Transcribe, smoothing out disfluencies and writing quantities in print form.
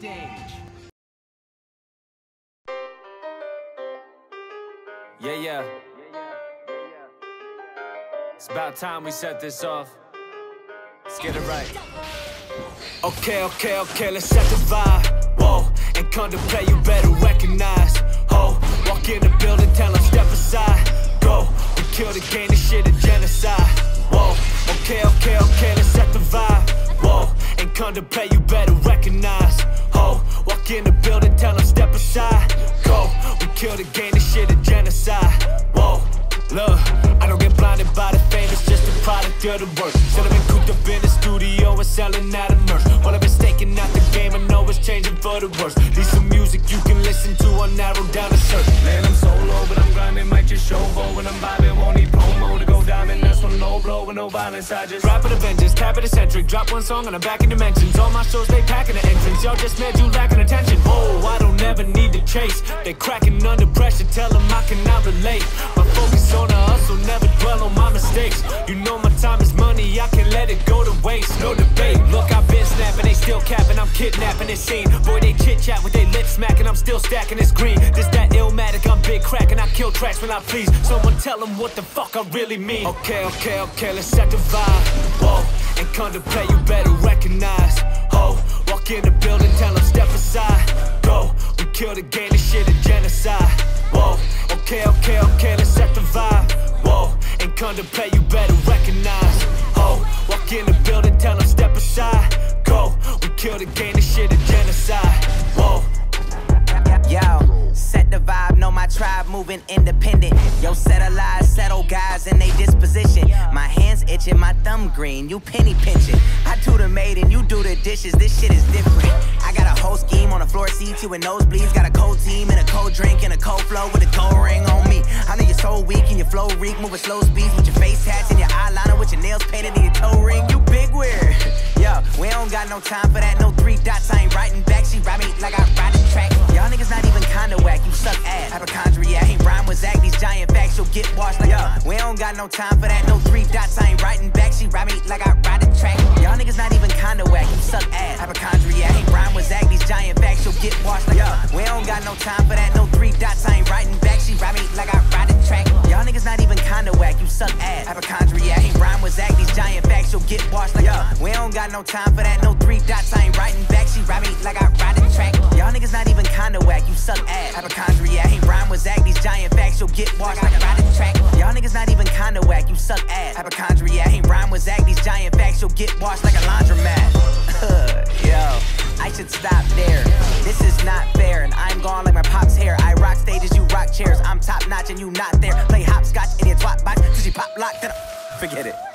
stage. Yeah. It's about time we set this off. Let's get it right. Okay, let's set the vibe. Whoa, and come to play, you better recognize. Ho, walk in the building, tell them step aside. Go, we kill the game, this shit a genocide. Whoa, okay, let's set the vibe. Whoa, and come to play, you better recognize. Ho, walk in the building, tell them step aside. Go, we kill the game, this shit a genocide. Whoa, look, I don't get blinded by the fame, it's just a product of the work. Still I've been cooped up in the studio and selling out of nerves. While I've been staking out the game, I know it's changing for the worse. Leave some music you can listen to, I narrow down the search. Man, I'm solo, but I'm grinding, might just show for when I'm vibing, won't need promo to go diamond. That's one low blow with no violence, I just rap with a vengeance, tap it eccentric, drop one song and I'm back in dimensions. All my shows, they packing the entrance, y'all just mad you lacking attention. Oh, I don't ever need to chase, they cracking under pressure, tell them I cannot relate. My focus on the hustle, never dwell on my mistakes. You know my time is money, I can't let it go to waste. No debate, look, I've been snapping, they still capping, I'm kidnapping this scene. Boy, they chit-chat with they lips smacking, I'm still stacking this green. This that Illmatic, I'm big cracking, I kill tracks when I please. Someone tell them what the fuck I really mean. Okay, let's set the vibe. Whoa, and come to play, you better recognize. Ho, walk in the building, tell them step aside. Go, we kill the game, this shit a genocide. Whoa, okay, let's set the vibe. Whoa, and come to play, you better recognize. Ho, walk in the building, tell them step aside. Go, we kill the game, this shit a genocide. Whoa. Yo, set the vibe, know my tribe moving independent. Yo, set a lie, settle guys in they disposition. My hands itching, my thumb green, you penny pinching. I do the maiden, you do the dishes, this shit is different. I got a whole scheme on the floor seat, you in nosebleeds. Got a cold team and a cold drink and a cold flow with a gold ring on me. I know you're so weak and your flow reek, moving slow speeds with your face hats and your eyeliner with your nails painted and your toe ring. You big weird. Yo, we don't got no time for that, no three dots, I ain't writing back. She ride me like I ride the track. Y'all niggas not even kinda whack, you suck ass. Hypochondriac, ain't rhyme with Zach, these giant facts, you'll get washed like a. We don't got no time for that, no three dots, I ain't writing back. She ride me like I ride the track. Y'all niggas not even kinda whack, you suck ass. Hypochondriac, ain't rhyme with Zach, these giant facts, you'll get washed like a. We don't got no time for that, no three dots, I ain't writing back. She ride me like I ride the track. Y'all niggas not even kinda whack, you suck ass. Hypochondriac, ain't rhyme with Zach, these giant facts, you'll get washed like a. We don't got no time for that, no three dots, I ain't writing back. She ride me like I ride the track. Y'all niggas not even kinda whack, you suck ass. Hypochondriac, ain't rhyme with Zach, these giant facts, you'll get washed like I ride the track. Y'all niggas not even kinda whack, you suck ass. Hypochondriac, ain't rhyme with Zach, these giant facts, you'll get washed like a laundromat. Yo, I should stop there. This is not fair, and I'm gone like my pop's hair. I rock stages, you rock chairs, I'm top notch and you not there. Play hopscotch in your twat box, cause you pop locked, forget it.